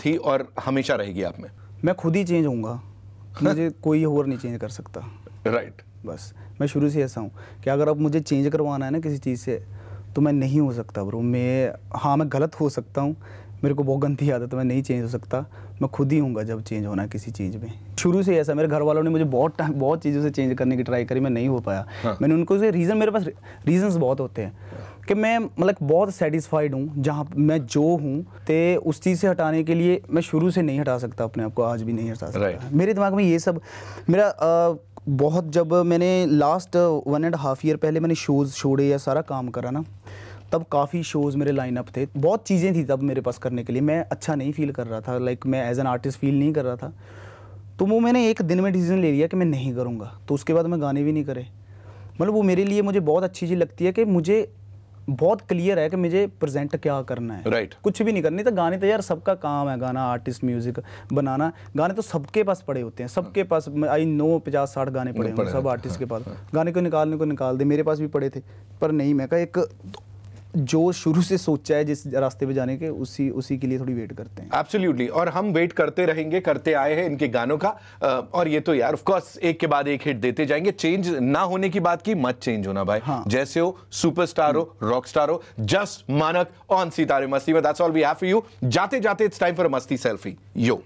थी और हमेशा रहेगी आप में? मैं खुद ही चेंज होऊंगा, मुझे कोई और नहीं चेंज कर सकता, राइट, बस मैं शुरू से ऐसा हूँ कि अगर अब मुझे चेंज करवाना है ना किसी चीज़ से तो मैं नहीं हो सकता ब्रो। मैं गलत हो सकता हूँ, मेरे को बहुत गंदी आदत है तो मैं नहीं चेंज हो सकता, मैं खुद ही हूँगा जब चेंज होना किसी चीज़ में। शुरू से ऐसा, मेरे घर वालों ने मुझे बहुत चीज़ों से चेंज करने की ट्राई करी, मैं नहीं हो पाया। मैंने उनको से रीज़न, मेरे पास रीजंस बहुत होते हैं कि मैं मतलब बहुत सेटिस्फाइड हूँ जहाँ मैं जो हूँ, तो उस चीज़ से हटाने के लिए मैं शुरू से नहीं हटा सकता अपने आप को, आज भी नहीं हटा सकता। मेरे दिमाग में ये सब मेरा बहुत, जब मैंने लास्ट 1.5 ईयर पहले मैंने शोज़ छोड़े या सारा काम करा ना, तब काफ़ी शोज़ मेरे लाइनअप थे, बहुत चीज़ें थी तब मेरे पास करने के लिए, मैं अच्छा नहीं फील कर रहा था, लाइक मैं एज एन आर्टिस्ट फील नहीं कर रहा था। तो वो मैंने एक दिन में डिसीजन ले लिया कि मैं नहीं करूँगा, तो उसके बाद मैं गाने भी नहीं करे। मतलब वो मेरे लिए, मुझे बहुत अच्छी चीज़ लगती है कि मुझे बहुत क्लियर है कि मुझे प्रेजेंट क्या करना है, राइट, कुछ भी नहीं करनी। तो गाने तो यार सबका काम है, गाना, आर्टिस्ट, म्यूजिक बनाना, गाने तो सबके पास पड़े होते हैं, सबके पास। आई नो 50-60 गाने पड़े होंगे सब आर्टिस्ट के पास, गाने को निकाल दे, मेरे पास भी पड़े थे। पर नहीं, मैं कहा एक जो शुरू से सोचा है जिस रास्ते पे जाने के, उसी के लिए थोड़ी वेट करते हैं। एब्सोल्युटली, और हम वेट करते रहेंगे, करते आए हैं इनके गानों का। और ये तो यार ऑफ कोर्स एक के बाद एक हिट देते जाएंगे। चेंज ना होने की बात की, मत चेंज होना भाई, जैसे हो, सुपरस्टार हो, रॉकस्टार हो। जस मानक ऑन सितारे मस्ती में, that's all we have for you. जाते जाते इट्स टाइम फॉर मस्ती सेल्फी। यो